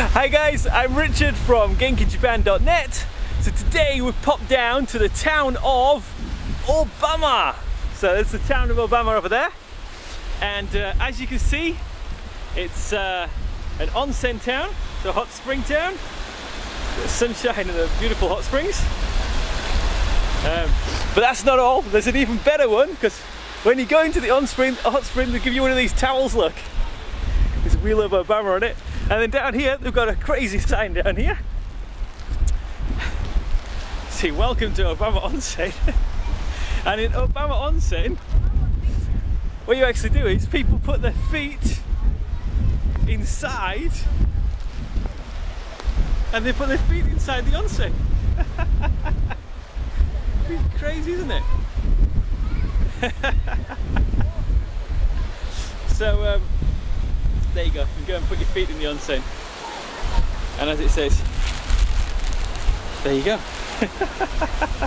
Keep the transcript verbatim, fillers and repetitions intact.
Hi guys, I'm Richard from Genki Japan dot net. So today we've popped down to the town of Obama. So that's the town of Obama over there. And uh, as you can see, it's uh, an onsen town, so a hot spring town. There's sunshine and the beautiful hot springs. Um, but that's not all. There's an even better one, because when you go into the on spring, hot spring, they give you one of these towels, look. There's a wheel of Obama on it. And then down here, they've got a crazy sign down here. See, welcome to Obama Onsen. And in Obama Onsen, what you actually do is people put their feet inside, and they put their feet inside the onsen. It's crazy, isn't it? So um, there you go, you can go and put your feet in the onsen, and as it says, there you go.